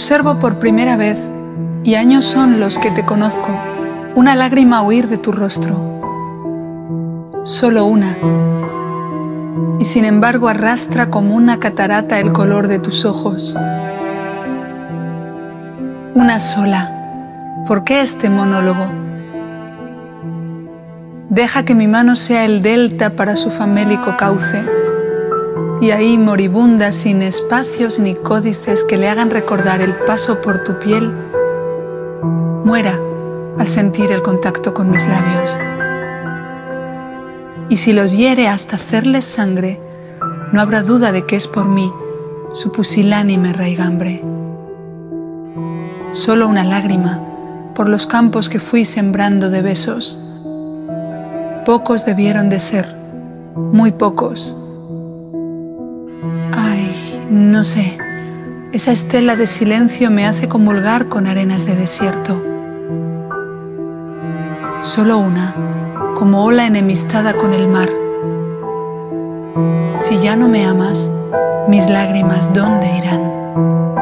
observo por primera vez, y años son los que te conozco, una lágrima huir de tu rostro. Solo una. Y sin embargo arrastra como una catarata el color de tus ojos. Una sola. ¿Por qué este monólogo? Deja que mi mano sea el delta para su famélico cauce, y ahí moribunda sin espacios ni códices que le hagan recordar el paso por tu piel, muera al sentir el contacto con mis labios. Y si los hiere hasta hacerles sangre, no habrá duda de que es por mí, su pusilánime raigambre. Solo una lágrima por los campos que fui sembrando de besos. Pocos debieron de ser, muy pocos. Ay, no sé, esa estela de silencio me hace comulgar con arenas de desierto. Solo una, como ola enemistada con el mar. Si ya no me amas, mis lágrimas, ¿dónde irán?